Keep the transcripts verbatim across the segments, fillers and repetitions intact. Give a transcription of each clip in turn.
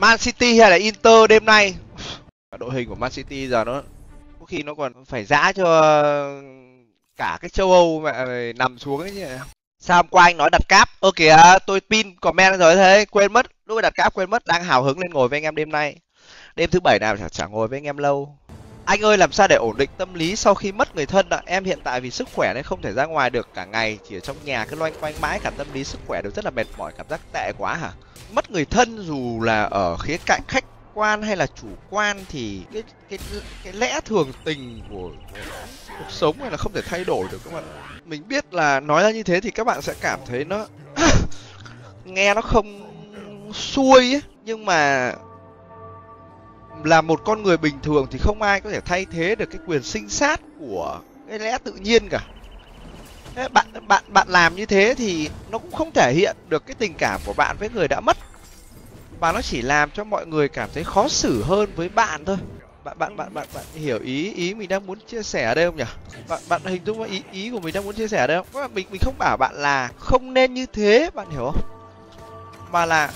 Man City hay là Inter đêm nay. Đội hình của Man City giờ nó có khi nó còn phải giã cho cả cái châu Âu mà nằm xuống ấy nhỉ. Sao hôm qua anh nói đặt cáp? Ơ kìa, tôi pin comment rồi thế, quên mất. Lúc mà đặt cáp quên mất, đang hào hứng lên ngồi với anh em đêm nay. Đêm thứ bảy nào chẳng, chẳng ngồi với anh em lâu. Anh ơi, làm sao để ổn định tâm lý sau khi mất người thân ạ? Em hiện tại vì sức khỏe nên không thể ra ngoài được, cả ngày chỉ ở trong nhà cứ loanh quanh mãi, cả tâm lý sức khỏe đều rất là mệt mỏi, cảm giác tệ quá hả? Mất người thân dù là ở khía cạnh khách quan hay là chủ quan thì cái cái cái lẽ thường tình của cuộc sống này là không thể thay đổi được các bạn. Mình biết là nói ra như thế thì các bạn sẽ cảm thấy nó nghe nó không xuôi ấy, nhưng mà là một con người bình thường thì không ai có thể thay thế được cái quyền sinh sát của cái lẽ tự nhiên cả. Thế bạn bạn bạn làm như thế thì nó cũng không thể hiện được cái tình cảm của bạn với người đã mất, và nó chỉ làm cho mọi người cảm thấy khó xử hơn với bạn thôi. Bạn bạn bạn bạn bạn hiểu ý ý mình đang muốn chia sẻ ở đây không nhỉ? Bạn bạn hình dung ý ý của mình đang muốn chia sẻ ở đây không? Mình mình không bảo bạn là không nên như thế, bạn hiểu không? Mà là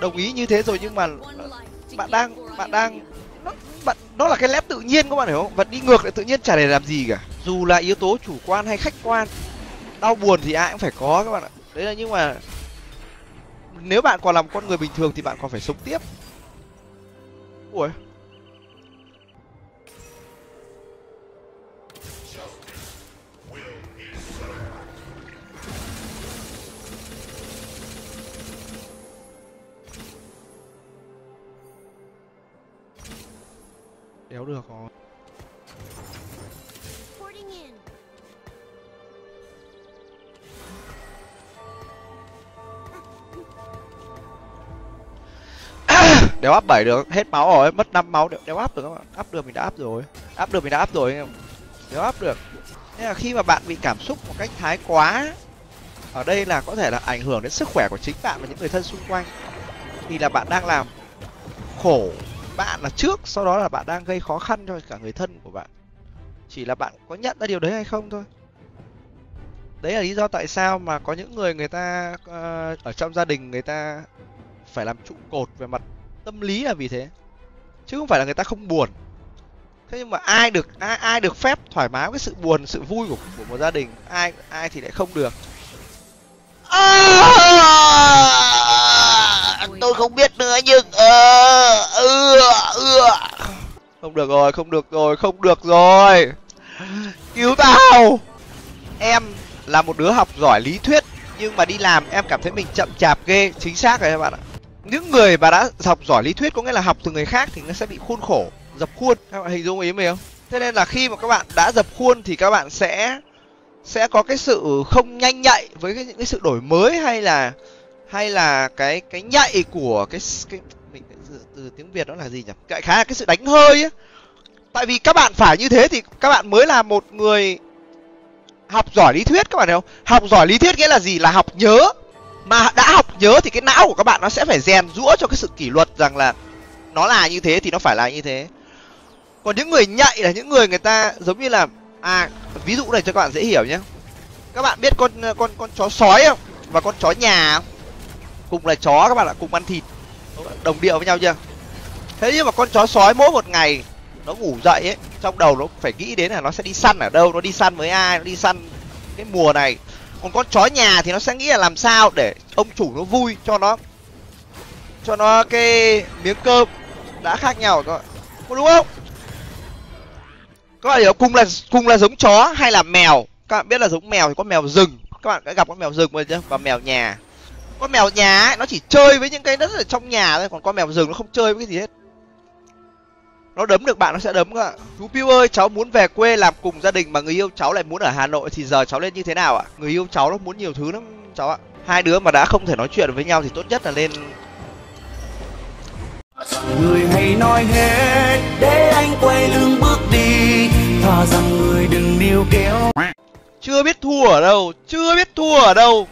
đồng ý như thế rồi, nhưng mà bạn đang bạn đang nó, bạn đó là cái lẽ tự nhiên các bạn hiểu không? Và đi ngược lại tự nhiên chả để làm gì cả. Dù là yếu tố chủ quan hay khách quan, đau buồn thì ai cũng phải có các bạn ạ. Đấy là, nhưng mà nếu bạn còn làm con người bình thường thì bạn còn phải sống tiếp. Ui. Đéo được rồi. Đéo áp bảy được, hết máu rồi, mất năm máu, đéo áp được các bạn. Áp được mình đã áp rồi. Áp được mình đã áp rồi anh em. Đéo áp được. Thế là khi mà bạn bị cảm xúc một cách thái quá, ở đây là có thể là ảnh hưởng đến sức khỏe của chính bạn và những người thân xung quanh. Thì là bạn đang làm khổ bạn là trước, sau đó là bạn đang gây khó khăn cho cả người thân của bạn. Chỉ là bạn có nhận ra điều đấy hay không thôi. Đấy là lý do tại sao mà có những người người ta uh, ở trong gia đình người ta phải làm trụ cột về mặt tâm lý là vì thế, chứ không phải là người ta không buồn. Thế nhưng mà ai được ai, ai được phép thoải mái với sự buồn, sự vui của của một gia đình, ai ai thì lại không được. À, tôi không biết nữa nhưng à, ừ, ừ. không được rồi, không được rồi, không được rồi. Cứu tao. Em là một đứa học giỏi lý thuyết nhưng mà đi làm em cảm thấy mình chậm chạp ghê. Chính xác rồi các bạn ạ. Những người mà đã học giỏi lý thuyết có nghĩa là học từ người khác thì nó sẽ bị khuôn khổ, dập khuôn. Các bạn hình dung ý mình không? Thế nên là khi mà các bạn đã dập khuôn thì các bạn sẽ sẽ có cái sự không nhanh nhạy với cái, những cái sự đổi mới hay là hay là cái cái nhạy của cái, cái mình từ, từ tiếng Việt đó là gì nhỉ? Cái khá là cái sự đánh hơi ấy. Tại vì các bạn phải như thế thì các bạn mới là một người học giỏi lý thuyết, các bạn hiểu không? Học giỏi lý thuyết nghĩa là gì? Là học nhớ. Mà đã học nhớ thì cái não của các bạn nó sẽ phải rèn giũa cho cái sự kỷ luật rằng là nó là như thế thì nó phải là như thế. Còn những người nhạy là những người người ta giống như là à, ví dụ này cho các bạn dễ hiểu nhé. Các bạn biết con con con chó sói không? Và con chó nhà không? Cùng là chó các bạn ạ, cùng ăn thịt, đồng điệu với nhau chưa? Thế nhưng mà con chó sói mỗi một ngày nó ngủ dậy ấy, trong đầu nó phải nghĩ đến là nó sẽ đi săn ở đâu, nó đi săn với ai, nó đi săn cái mùa này. Còn con chó nhà thì nó sẽ nghĩ là làm sao để ông chủ nó vui, cho nó cho nó cái miếng cơm đã khác nhau rồi, có đúng không? Các bạn hiểu, cùng là cùng là giống chó hay là mèo. Các bạn biết là giống mèo thì có mèo rừng, các bạn đã gặp con mèo rừng rồi chưa? Và mèo nhà, con mèo nhà ấy, nó chỉ chơi với những cái đất ở trong nhà thôi, còn con mèo rừng nó không chơi với cái gì hết. Nó đấm được bạn nó sẽ đấm ạ. Chú Piu ơi, cháu muốn về quê làm cùng gia đình mà người yêu cháu lại muốn ở Hà Nội thì giờ cháu lên như thế nào ạ? Người yêu cháu nó muốn nhiều thứ lắm cháu ạ. Hai đứa mà đã không thể nói chuyện với nhau thì tốt nhất là lên. Người hãy nói hết để anh quay lưng bước đi, thà rằng người đừng níu kéo. Chưa biết thua ở đâu, chưa biết thua ở đâu.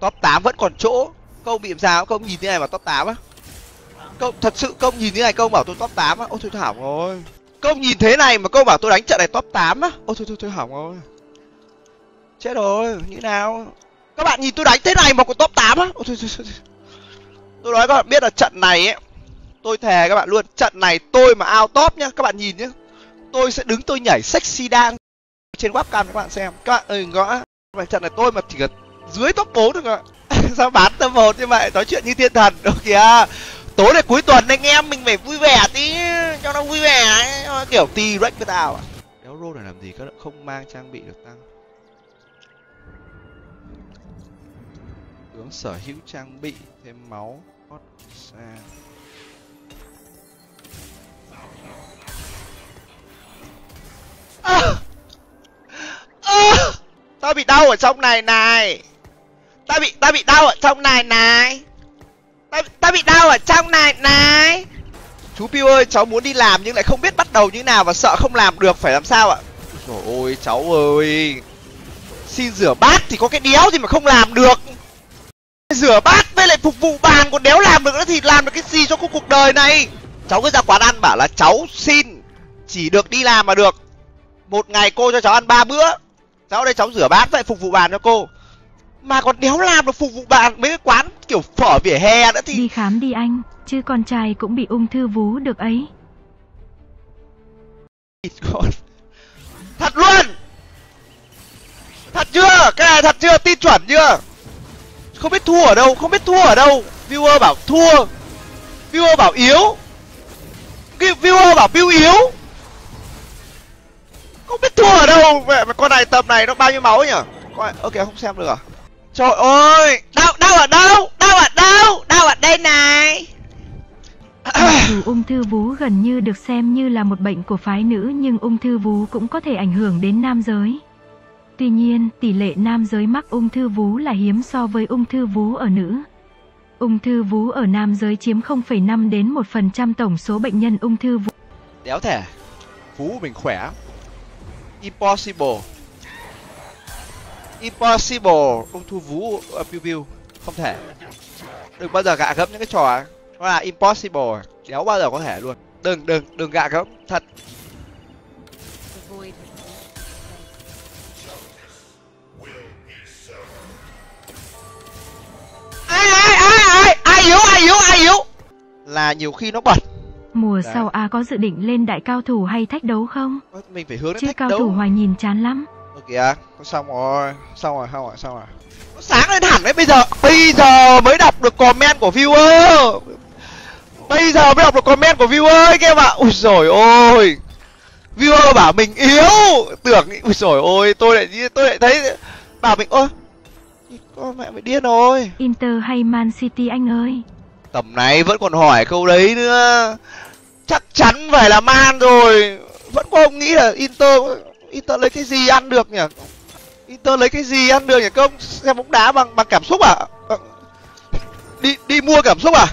Top tám vẫn còn chỗ. Câu bị làm sao? Câu nhìn thế này mà top tám á? Công, thật sự công nhìn thế này công bảo tôi top tám á, ôi thôi thảm rồi. Công nhìn thế này mà công bảo tôi đánh trận này top tám á, ôi thôi thôi thôi hỏng rồi. Chết rồi, như nào? Các bạn nhìn tôi đánh thế này mà còn top tám á, ôi thôi thôi thôi. Tôi nói các bạn biết là trận này ấy, Tôi thề các bạn luôn, trận này tôi mà out top nhá, các bạn nhìn nhá, tôi sẽ đứng tôi nhảy sexy dance trên webcam các bạn xem. Các bạn ơi ngõ, trận này tôi mà chỉ cần dưới top bốn thôi các bạn. Sao bán tâm hồn như vậy, nói chuyện như thiên thần. Được kìa, tối này cuối tuần anh em mình phải vui vẻ tí cho nó vui vẻ ấy. Kiểu tí rách với tao à. Đéo rô này làm gì các bạn không mang trang bị được tăng. Tướng sở hữu trang bị thêm máu hot xa. À, à, tao bị đau ở trong này này. Tao bị tao bị đau ở trong này này. Tao tao bị đau ở trong này này. Chú Piu ơi, cháu muốn đi làm nhưng lại không biết bắt đầu như nào và sợ không làm được, phải làm sao ạ? Trời ơi cháu ơi. Xin rửa bát thì có cái đéo gì mà không làm được. Rửa bát với lại phục vụ bàn còn đéo làm được nữa thì làm được cái gì cho cuộc đời này. Cháu cứ ra quán ăn bảo là cháu xin chỉ được đi làm mà được. Một ngày cô cho cháu ăn ba bữa. Cháu đây cháu rửa bát vậy phục vụ bàn cho cô. Mà còn đéo làm được phục vụ bàn mấy cái quán kiểu phở vỉa hè nữa thì... Đi khám đi anh, chứ con trai cũng bị ung thư vú được ấy. Thật luôn. Thật chưa, cái này thật chưa, tin chuẩn chưa? Không biết thua ở đâu, không biết thua ở đâu. Viewer bảo thua, viewer bảo yếu, viewer bảo view yếu. Không biết thua ở đâu. Mẹ mà con này tầm này nó bao nhiêu máu nhỉ? Con... ok không xem được à? Trời ơi, đau đau ở đâu? Đau ở đâu? Đau ở đây này. Ung thư vú gần như được xem như là một bệnh của phái nữ, nhưng ung thư vú cũng có thể ảnh hưởng đến nam giới. Tuy nhiên, tỷ lệ nam giới mắc ung thư vú là hiếm so với ung thư vú ở nữ. Ung thư vú ở nam giới chiếm không phẩy năm đến một phần trăm tổng số bệnh nhân ung thư vú. Đéo thể, vú mình khỏe. Impossible. Impossible, ung thư vú ở Piu Piu, không thể. Đừng bao giờ gạ gẫm những cái trò nó là impossible, đéo bao giờ có thể luôn. Đừng đừng đừng gạ gẫm, thật. Là nhiều khi nó bật. Mùa đấy. Sau A có dự định lên đại cao thủ hay thách đấu không? Mình phải hướng đến chứ thách cao đấu. Thủ hoài nhìn chán lắm. Được kìa, xong rồi, xong rồi, xong rồi, xong rồi. Nó sáng lên hẳn đấy, bây giờ, bây giờ mới đọc được comment của viewer. Bây giờ mới đọc được comment của viewer ấy, các em ạ. Úi dồi ôi. Viewer bảo mình yếu, tưởng úi dồi ôi, tôi lại tôi lại thấy bảo mình ôi. Con mẹ mày điên rồi. Inter hay Man City anh ơi? Tầm này vẫn còn hỏi câu đấy nữa. Chắc chắn phải là Man rồi. Vẫn không nghĩ là Inter. Inter lấy cái gì ăn được nhỉ? Inter lấy cái gì ăn được nhỉ? Không xem bóng đá bằng bằng cảm xúc à? Đi đi mua cảm xúc à?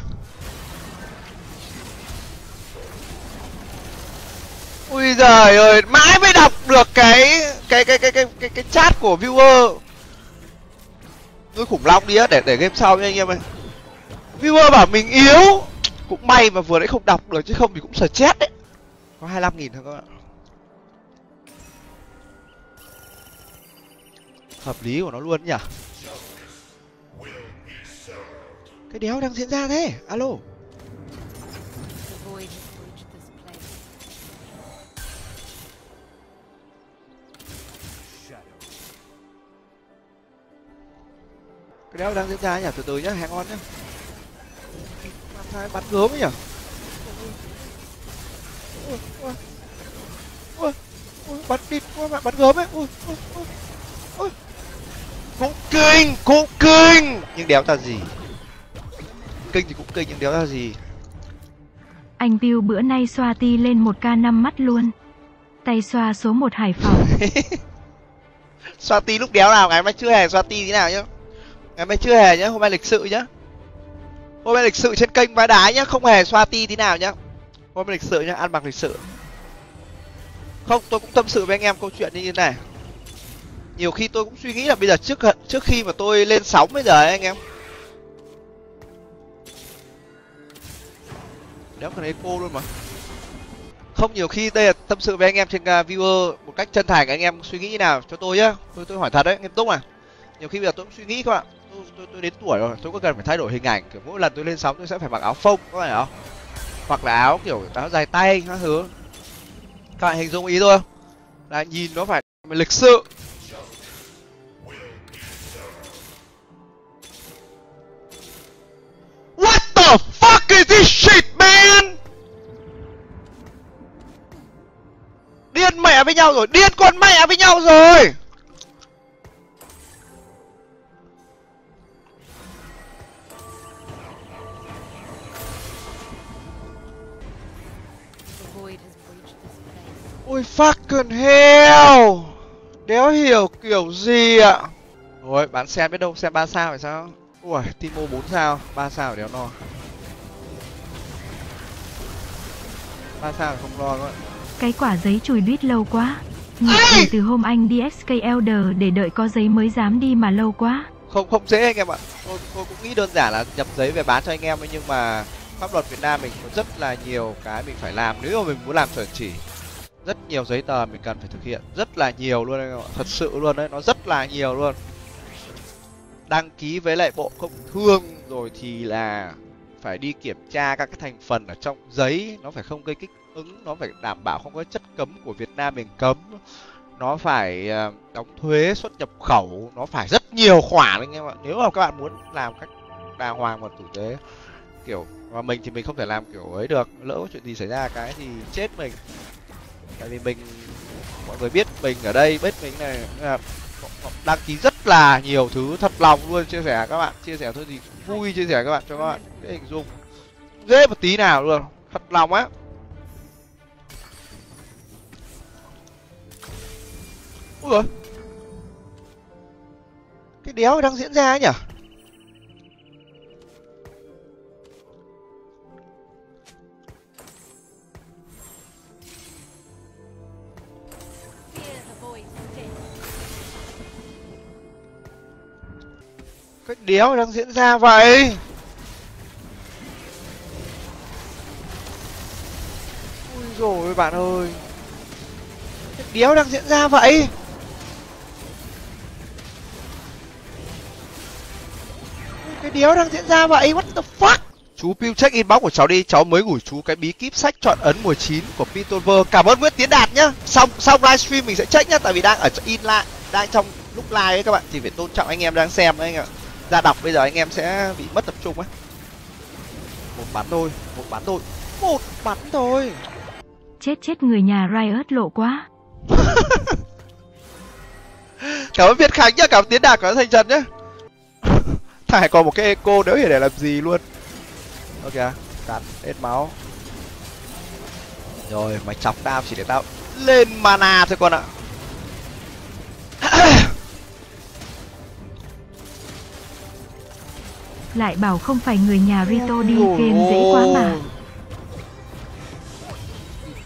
Ui giời ơi, mãi mới đọc được cái cái cái cái cái cái, cái chat của viewer. Nuôi khủng long đi á, để để game sau nha anh em ơi. Viewer bảo mình yếu. Cũng may mà vừa nãy không đọc được, chứ không thì cũng sợ chết đấy. Có hai mươi lăm nghìn thôi các bạn. Hợp lý của nó luôn nhỉ. Cái đéo đang diễn ra thế. Alo. Cái đéo đang diễn ra nhỉ. Từ từ nhá, hang on nhá. Bắn gớm ấy nhỉ. Ui, ui, ui, ui, bắn địt quá bạn, bắn gớm ấy. Ui, ui, ui, ui. Cũng kinh, cũng kinh. Nhưng đéo ra gì. Kinh thì cũng kinh nhưng đéo ra gì. Anh Piu bữa nay xoa ti lên một k năm mắt luôn. Tay xoa số một Hải Phòng. Xoa ti lúc đéo nào, ngày mai chưa hề xoa ti thế nào nhá. Ngày mai chưa hề nhá, hôm nay lịch sự nhá. Hôm nay lịch sự trên kênh Vái Đá nhá, không hề xoa ti tí nào nhá. Hôm nay lịch sự nhá, ăn mặc lịch sự. Không, tôi cũng tâm sự với anh em câu chuyện như thế này. Nhiều khi tôi cũng suy nghĩ là bây giờ trước trước khi mà tôi lên sóng bây giờ ấy anh em. Đéo cần eco luôn mà. Không, nhiều khi đây là tâm sự với anh em trên viewer một cách chân thành, anh em suy nghĩ như nào cho tôi nhá. Tôi tôi hỏi thật đấy, nghiêm túc mà. Nhiều khi bây giờ tôi cũng suy nghĩ các bạn. Tôi, tôi, tôi đến tuổi rồi, tôi có cần phải thay đổi hình ảnh. Mỗi lần tôi lên sóng tôi sẽ phải mặc áo phông, có phải không? hoặc là áo kiểu áo dài tay các thứ. Các bạn hình dung ý thôi, là nhìn nó phải lịch sự. What the fuck is this shit man? Điên mẹ với nhau rồi, điên con mẹ với nhau rồi. Ôi fucking hell. Đéo hiểu kiểu gì ạ. Thôi bán xem biết đâu xem ba sao phải sao. Ui Timo bốn sao, ba sao đéo no. ba sao không lo các bạn. Cái quả giấy chùi đít lâu quá. Nhìn từ hôm anh đi ét ca Elder để đợi có giấy mới dám đi mà lâu quá. Không không dễ anh em ạ. Tôi, tôi cũng nghĩ đơn giản là nhập giấy về bán cho anh em ấy, nhưng mà pháp luật Việt Nam mình có rất là nhiều cái mình phải làm nếu mà mình muốn làm chuẩn chỉ. Rất nhiều giấy tờ mình cần phải thực hiện, rất là nhiều luôn anh em ạ, thật sự luôn đấy, nó rất là nhiều luôn. Đăng ký với lại bộ công thương rồi thì là phải đi kiểm tra các cái thành phần ở trong giấy, nó phải không gây kích ứng, nó phải đảm bảo không có chất cấm của Việt Nam mình cấm, nó phải đóng thuế xuất nhập khẩu, nó phải rất nhiều khoản anh em ạ. Nếu mà các bạn muốn làm cách đàng hoàng và tử tế kiểu mà mình thì mình không thể làm kiểu ấy được, lỡ có chuyện gì xảy ra cái thì chết mình. Tại vì mình, mọi người biết mình ở đây, biết mình này là đăng ký rất là nhiều thứ, thật lòng luôn, chia sẻ các bạn, chia sẻ thôi thì vui, chia sẻ các bạn cho các bạn dễ hình dung, dễ một tí nào luôn, thật lòng á. Ui giời, cái đéo đang diễn ra ấy nhỉ. Cái đéo đang diễn ra vậy. Ui dồi ôi bạn ơi. Cái đéo đang diễn ra vậy. Cái đéo đang diễn ra vậy. What the fuck. Chú Pew check inbox của cháu đi. Cháu mới gửi chú cái bí kíp sách chọn ấn mùa chín của Pitover. Cảm ơn Nguyễn Tiến Đạt nhá. Xong xong livestream mình sẽ check nhá. Tại vì đang ở in lại, đang trong lúc live ấy các bạn, thì phải tôn trọng anh em đang xem đấy anh ạ. Ra đọc bây giờ anh em sẽ bị mất tập trung ấy. Một bắn thôi, một bắn thôi, một bắn thôi. Chết chết người nhà Riot lộ quá. Cảm ơn Việt Khánh nhá, cảm ơn Tiến Đạt, cảm ơn Thành Trần nhá. Thải còn một cái eco đéo hiểu để làm gì luôn. Ok, cắn hết máu. Rồi mày chọc tao chỉ để tao lên mana thôi con ạ. Lại bảo không phải người nhà Rito đi game dễ quá mà.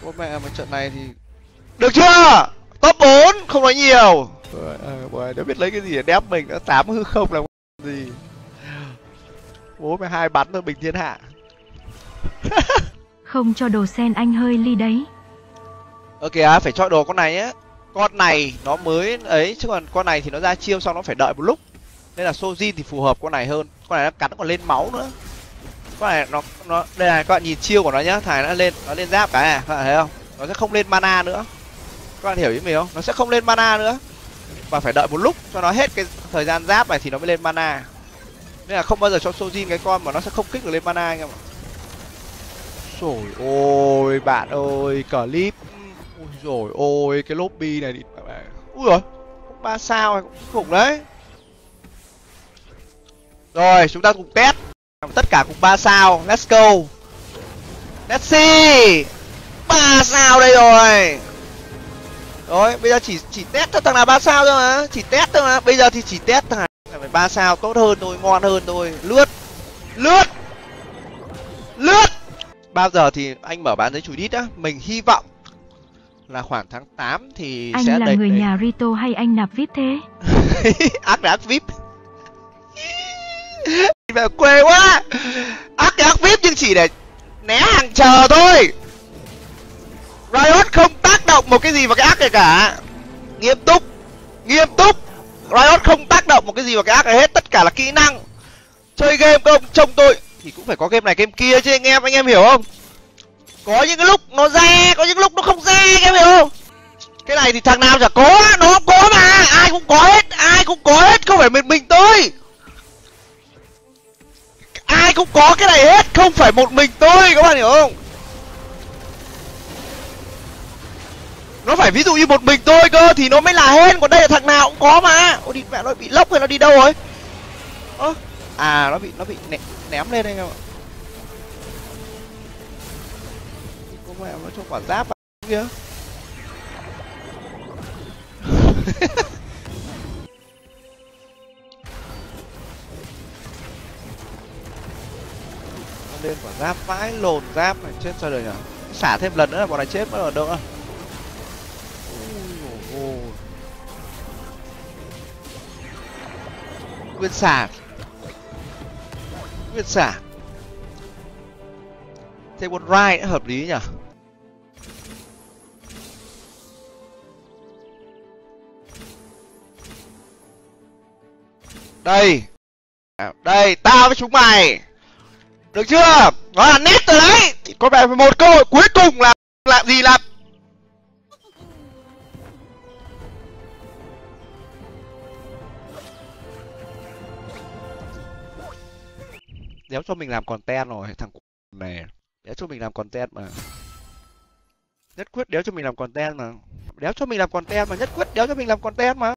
Ôi mẹ, mà trận này thì được chưa? Top bốn, không nói nhiều. Trời ơi, biết lấy cái gì để đép mình, nó tám hư không là gì. Bố mẹ hai bắn thôi bình thiên hạ. Không cho đồ sen anh hơi ly đấy. Ok á, phải cho đồ con này á. Con này nó mới ấy chứ còn con này thì nó ra chiêu xong nó phải đợi một lúc. Nên là Sojin thì phù hợp con này hơn. Con này nó cắn còn lên máu nữa. Con này nó nó đây này các bạn nhìn chiêu của nó nhá, thằng nó lên nó lên giáp cái này, các bạn thấy không? Nó sẽ không lên mana nữa. Các bạn hiểu ý mình không? Nó sẽ không lên mana nữa. Và phải đợi một lúc cho nó hết cái thời gian giáp này thì nó mới lên mana. Nên là không bao giờ cho Sojin cái con mà nó sẽ không kích được lên mana anh em ạ. Trời ơi bạn ơi, clip. Ôi rồi ôi cái lobby này thì ui rồi, ba sao này cũng khủng đấy. Rồi chúng ta cùng test tất cả cùng ba sao, let's go, let's see, ba sao đây rồi. Rồi bây giờ chỉ chỉ test cho thằng nào ba sao thôi mà, chỉ test thôi mà, bây giờ thì chỉ test thằng nào ba sao tốt hơn thôi, ngon hơn thôi, lướt, lướt, lướt. Bao giờ thì anh mở bán giấy chùi đít á, mình hy vọng là khoảng tháng tám thì anh sẽ là đầy, người đầy. Nhà Rito hay anh nạp vê i pê thế? Ác là ác vê i pê. Mẹ quê quá, ác thì ác vê i pê nhưng chỉ để né hàng chờ thôi. Riot không tác động một cái gì vào cái ác này cả. Nghiêm túc, nghiêm túc. Riot không tác động một cái gì vào cái ác này hết, tất cả là kỹ năng. Chơi game không, trông tôi thì cũng phải có game này game kia chứ anh em, anh em hiểu không? Có những cái lúc nó ra, có những lúc nó không ra, các em hiểu không? Cái này thì thằng nào chả có, nó không có mà. Ai cũng có hết, ai cũng có hết, không phải mình mình tôi. Ai cũng có cái này hết, không phải một mình tôi, các bạn hiểu không? Nó phải ví dụ như một mình tôi cơ thì nó mới là hết, còn đây là thằng nào cũng có mà. Ôi địt mẹ, nó bị lốc hay nó đi đâu rồi? Ơ, à nó bị nó bị ném, ném lên đây các bạn. Có mẹ nó cho quả giáp vào kia. Lên quả giáp vãi, lồn giáp này, chết sao đời nhở. Xả thêm lần nữa là bọn này chết mất rồi đâu. Nguyên xả, nguyên xả thêm con ride hợp lý nhỉ. Đây, đây, tao với chúng mày, được chưa? Nó là nét rồi đấy. Chỉ còn lại một cơ hội cuối cùng là làm gì làm. Đéo cho mình làm content rồi, thằng này. Đéo cho mình làm content mà. Nhất quyết đéo cho mình làm content mà. Đéo cho mình làm content mà, nhất quyết đéo cho mình làm content mà.